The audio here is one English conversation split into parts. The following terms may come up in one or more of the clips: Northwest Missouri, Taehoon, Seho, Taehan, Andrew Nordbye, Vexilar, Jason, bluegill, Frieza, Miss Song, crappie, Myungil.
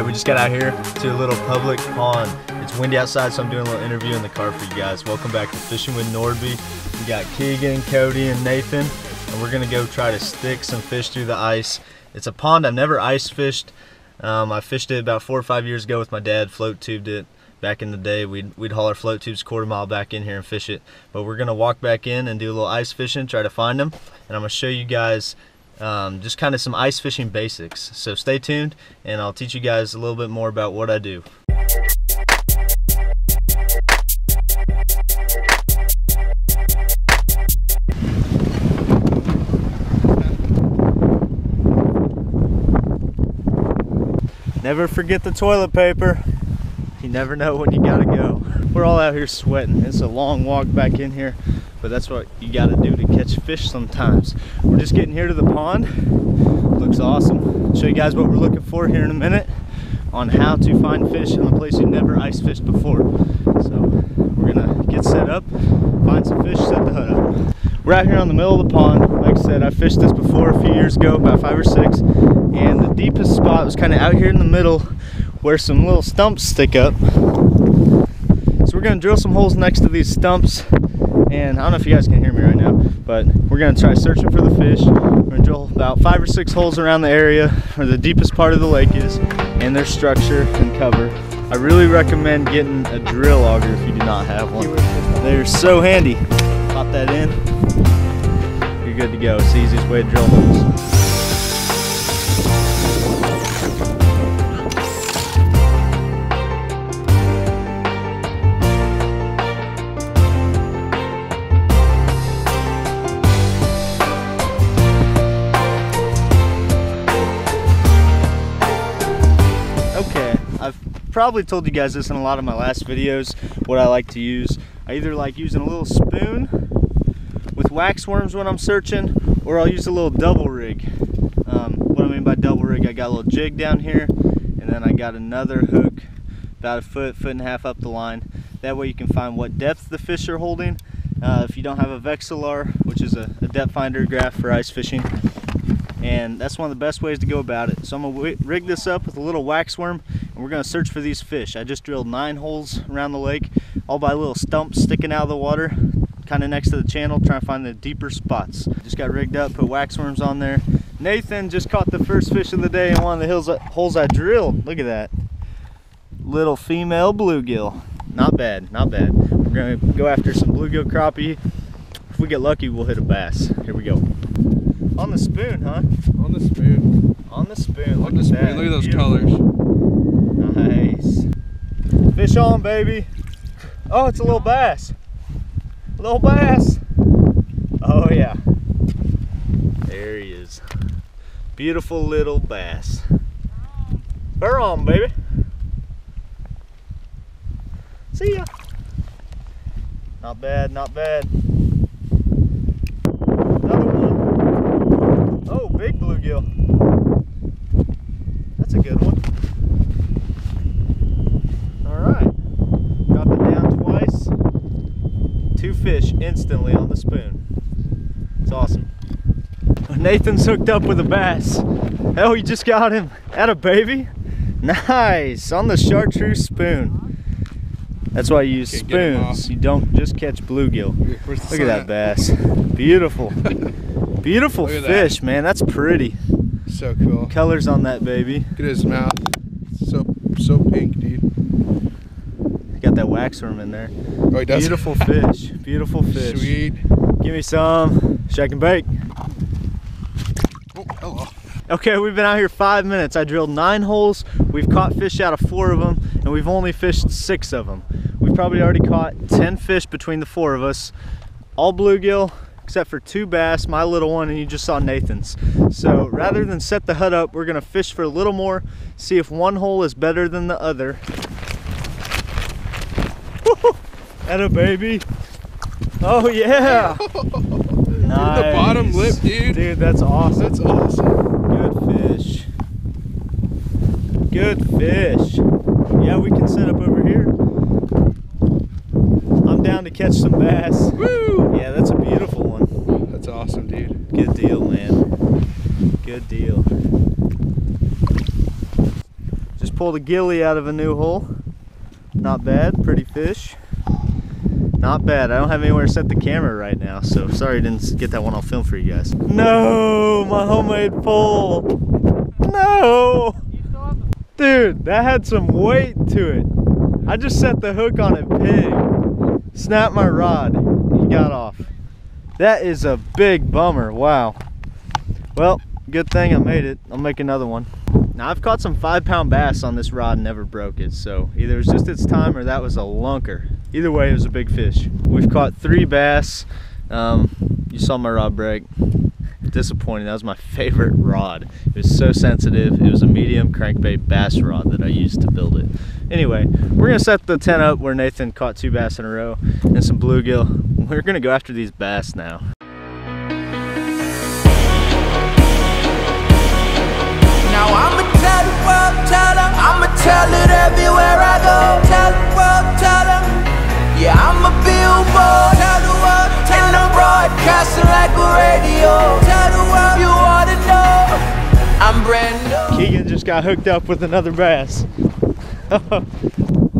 Alright, we just got out here to a little public pond. It's windy outside, so I'm doing a little interview in the car for you guys. Welcome back to Fishing with Nordbye. We got Keegan, Cody, and Nathan, and we're going to go try to stick some fish through the ice. It's a pond I've never ice fished. I fished it about 4 or 5 years ago with my dad, float tubed it. Back in the day, we'd haul our float tubes 1/4 mile back in here and fish it. But we're going to walk back in and do a little ice fishing, try to find them, and I'm going to show you guys just kind of some ice fishing basics. So stay tuned and I'll teach you guys a little bit more about what I do. Never forget the toilet paper. You never know when you gotta go. We're all out here sweating. It's a long walk back in here, but that's what you gotta do to catch fish sometimes. We're just getting here to the pond. Looks awesome. I'll show you guys what we're looking for here in a minute on how to find fish in a place you've never ice fished before. So we're gonna get set up, find some fish, set the hut up. We're out here on the middle of the pond. Like I said, I fished this before a few years ago, about 5 or 6, and the deepest spot was kind of out here in the middle where some little stumps stick up. So we're gonna drill some holes next to these stumps, and I don't know if you guys can hear me right now, but we're gonna try searching for the fish. We're gonna drill about 5 or 6 holes around the area where the deepest part of the lake is, and their structure and cover. I really recommend getting a drill auger if you do not have one. They're so handy. Pop that in, you're good to go. It's the easiest way to drill holes. Probably told you guys this in a lot of my last videos, what I like to use. I either like using a little spoon with wax worms when I'm searching, or I'll use a little double rig. What I mean by double rig, I got a little jig down here, and then I got another hook about a foot, 1.5 feet up the line. That way you can find what depth the fish are holding. If you don't have a Vexilar, which is a depth finder graph for ice fishing, and that's one of the best ways to go about it. So I'm gonna rig this up with a little wax worm, and we're gonna search for these fish. I just drilled 9 holes around the lake, all by little stumps sticking out of the water, kind of next to the channel, trying to find the deeper spots. Just got rigged up, put wax worms on there. Nathan just caught the first fish of the day in one of the holes I drilled. Look at that. Little female bluegill. Not bad, not bad. We're gonna go after some bluegill crappie. If we get lucky, we'll hit a bass. Here we go. On the spoon, huh? On the spoon. On the spoon. Look at that. Look at those colors. Nice. Fish on, baby. Oh, it's a little bass. A little bass. Oh, yeah. There he is. Beautiful little bass. They're on, baby. See ya. Not bad, not bad. Big bluegill. That's a good one. Alright. Dropped it down twice. 2 fish instantly on the spoon. It's awesome. Nathan's hooked up with a bass. Oh, he just got him. At a baby? Nice. On the chartreuse spoon. That's why you use spoons. You don't just catch bluegill. Look at that bass. Beautiful. Beautiful fish, that. Man. That's pretty. So cool. Colors on that baby. Look at his mouth. So pink, dude. Got that wax worm in there. Oh, he does. Beautiful fish. Beautiful fish. Sweet. Give me some. Shake and bake. Oh, hello. Okay, we've been out here 5 minutes. I drilled 9 holes. We've caught fish out of 4 of them, and we've only fished 6 of them. We've probably already caught 10 fish between the 4 of us. All bluegill, except for 2 bass, my little one, and you just saw Nathan's. So rather than set the hut up, we're gonna fish for a little more, see if one hole is better than the other. Woo-hoo! Atta baby. Oh yeah. Nice. The bottom lip, dude. Dude, that's awesome. That's awesome. Good fish. Good fish. Yeah, we can set up over here. I'm down to catch some bass. Woo! Yeah, that's a beautiful one. That's awesome, dude. Good deal, man. Good deal. Just pulled a gilly out of a new hole. Not bad, pretty fish. Not bad. I don't have anywhere to set the camera right now, so sorry I didn't get that one on film for you guys. No, my homemade pole. No. Dude, that had some weight to it. I just set the hook on it pig. Snapped my rod. He got off. That is a big bummer. Wow. Well, good thing I made it. I'll make another one. Now, I've caught some 5-pound bass on this rod and never broke it, so either it was just its time or that was a lunker. Either way, it was a big fish. We've caught 3 bass. You saw my rod break. Disappointing. That was my favorite rod. It was so sensitive. It was a medium crankbait bass rod that I used to build it. Anyway, we're going to set the tent up where Nathan caught 2 bass in a row and some bluegill. We're going to go after these bass now. Tell it everywhere I go. Tell the world, tell them. Yeah, I'm a billboard. Tell the world, tell them. Broadcasting like a radio. Tell the world you ought to know. I'm brand new. Keegan just got hooked up with another bass.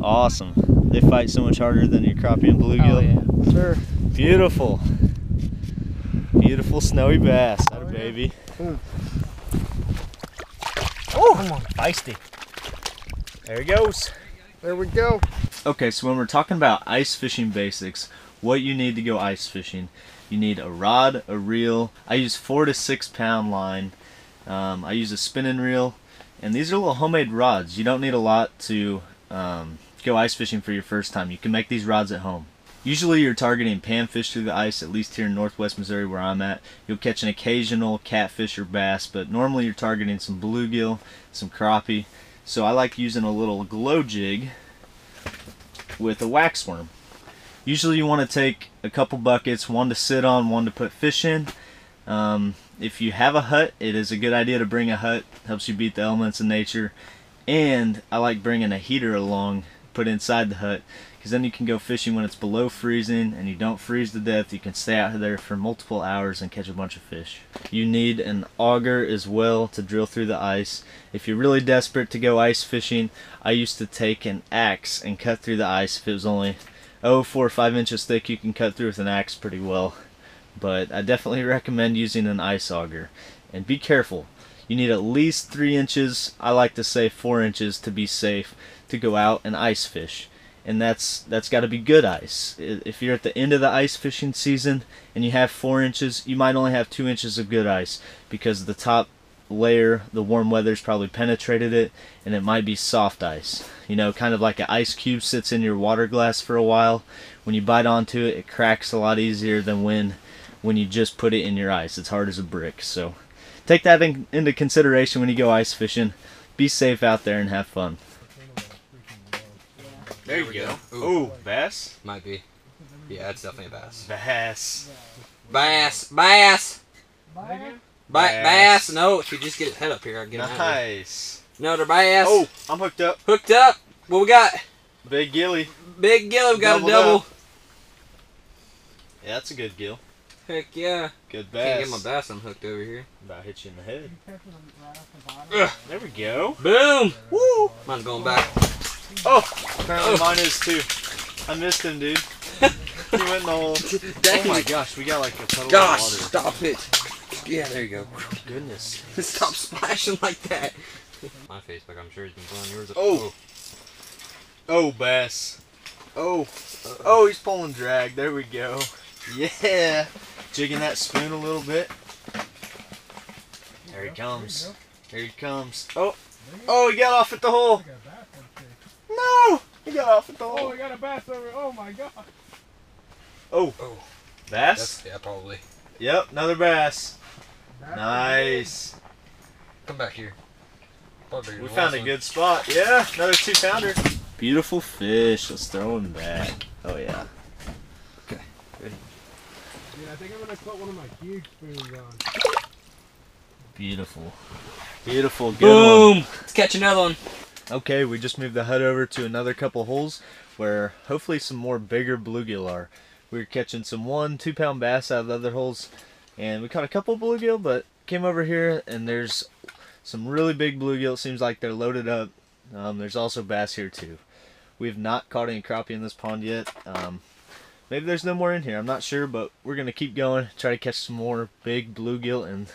Awesome. They fight so much harder than your crappie and bluegill. Oh, yeah. Sure. Beautiful. Beautiful snowy bass. That a baby. Yeah. Oh, come on. Feisty. There he goes. There we go. Okay, so when we're talking about ice fishing basics, what you need to go ice fishing, you need a rod, a reel. I use 4 to 6 pound line. I use a spinning reel, and these are little homemade rods. You don't need a lot to go ice fishing for your first time. You can make these rods at home. Usually you're targeting panfish through the ice, at least here in Northwest Missouri where I'm at. You'll catch an occasional catfish or bass, but normally you're targeting some bluegill, some crappie. So I like using a little glow jig with a wax worm. Usually you want to take a couple buckets, one to sit on, one to put fish in. If you have a hut, it is a good idea to bring a hut. Helps you beat the elements of nature. And I like bringing a heater along, put inside the hut, because then you can go fishing when it's below freezing and you don't freeze to death. You can stay out there for multiple hours and catch a bunch of fish. You need an auger as well to drill through the ice. If you're really desperate to go ice fishing, I used to take an axe and cut through the ice. If it was only 4 or 5 inches thick, you can cut through with an axe pretty well. But I definitely recommend using an ice auger. And be careful. You need at least 3 inches, I like to say 4 inches to be safe, to go out and ice fish. And that's got to be good ice. If you're at the end of the ice fishing season and you have 4 inches, you might only have 2 inches of good ice because the top layer, the warm weather's probably penetrated it, and it might be soft ice. You know, kind of like an ice cube sits in your water glass for a while. When you bite onto it, it cracks a lot easier than when you just put it in your ice. It's hard as a brick. So take that into consideration when you go ice fishing. Be safe out there and have fun. There you go. Ooh, bass? Might be. Yeah, that's definitely a bass. Bass. Bass. Bass. Bass. Bass. No, if you just get his head up here, I'll get him out of here. Nice. No, they're bass. Oh, I'm hooked up. Hooked up. What we got? Big gilly. Big gilly. We got a double. Yeah, that's a good gill. Heck yeah. Good bass. Can't get my bass unhooked over here. About hit you in the head. Ugh. There we go. Boom. Woo. Mine's going back. Oh, apparently mine is too. I missed him, dude. He went in the hole. Oh my gosh, we got like a puddle of water. Stop it. Yeah, there you go. Oh, goodness. Stop splashing like that. My Facebook, I'm sure he's been pulling yours up. Oh. Oh, bass. Oh. Oh, he's pulling drag. There we go. Yeah. Jigging that spoon a little bit. There he comes. There he comes. Oh. Oh, he got off at the hole. No! He got off at the hole. Oh, we got a bass over. Oh my god. Oh. Oh. Bass? That's, yeah, probably. Yep, another bass. Nice. Come back here. We found a good spot. Yeah, another 2-pounder. Beautiful fish. Let's throw him back. Oh yeah. Okay, ready? Yeah, I think I'm going to put one of my huge spoons on. Beautiful. Beautiful. Good Boom! One. Let's catch another one. Okay, we just moved the hut over to another couple holes where hopefully some more bigger bluegill are. We were catching some 1-2 pound bass out of the other holes, and we caught a couple bluegill, but came over here and there's some really big bluegill. It seems like they're loaded up. There's also bass here too. We've not caught any crappie in this pond yet. Maybe there's no more in here, I'm not sure, but we're gonna keep going, try to catch some more big bluegill, and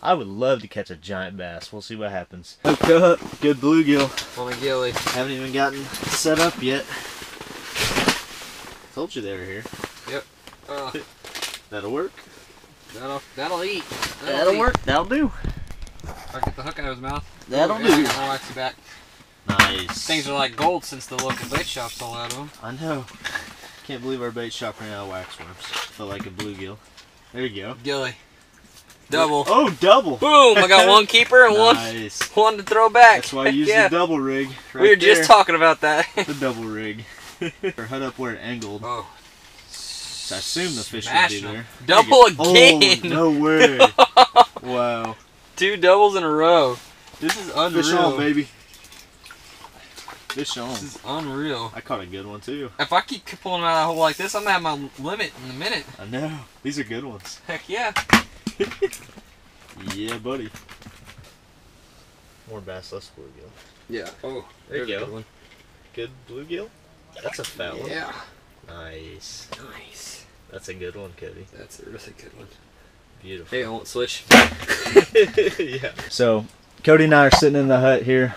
I would love to catch a giant bass. We'll see what happens. Hooked up, good bluegill on a gilly. Haven't even gotten set up yet. Told you they were here. Yep. That'll work. That'll eat. That'll eat. Work. That'll do. I'll get the hook out of his mouth. That'll do. And I'll wax you back. Nice. Things are like gold since the local bait shop's all out of them. I know. Can't believe our bait shop ran out of wax worms. Felt like a bluegill. There you go. Gilly. Double. Oh, double. Boom. I got one keeper and nice. one to throw back. That's why I use the double rig. Right, we were just talking about that. The double rig. Or head up where it angled. Oh. I assume the fish would be there. Double again! Oh, no way! Wow. Two doubles in a row. This is unreal. Fish on, baby. Fish on. This is unreal. I caught a good one, too. If I keep pulling out of that hole like this, I'm going to have my limit in a minute. I know. These are good ones. Heck yeah. Yeah, buddy. More bass, less bluegill. Yeah. Oh, there you go. Good one. Good bluegill? That's a foul one. Yeah. Nice. Nice. That's a good one, Cody. That's a really good one. Beautiful. Hey, I won't switch. Yeah. So, Cody and I are sitting in the hut here.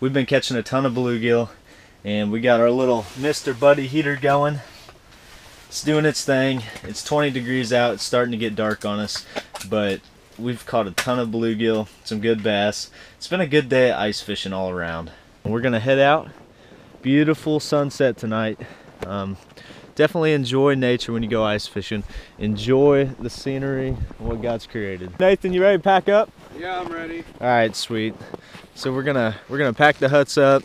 We've been catching a ton of bluegill, and we got our little Mr. Buddy heater going. It's doing its thing. It's 20 degrees out. It's starting to get dark on us, but we've caught a ton of bluegill, some good bass. It's been a good day of ice fishing all around. We're going to head out. Beautiful sunset tonight. Definitely enjoy nature when you go ice fishing. Enjoy the scenery and what God's created. Nathan, you ready to pack up? Yeah, I'm ready. All right, sweet. So we're gonna pack the huts up,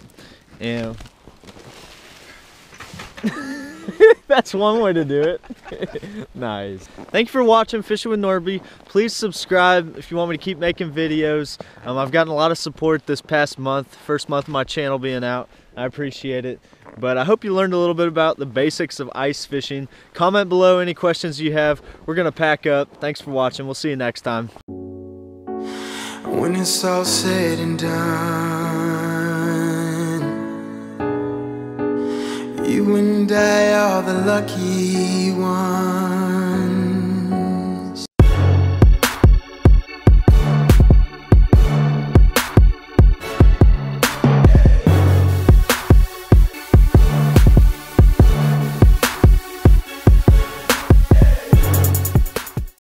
and that's one way to do it. Nice. Thank you for watching Fishing with Nordbye. Please subscribe if you want me to keep making videos. I've gotten a lot of support this past month, first month of my channel being out. I appreciate it. But I hope you learned a little bit about the basics of ice fishing. Comment below any questions you have. We're gonna pack up. Thanks for watching. We'll see you next time. When it's all said and done, you and I are the lucky ones.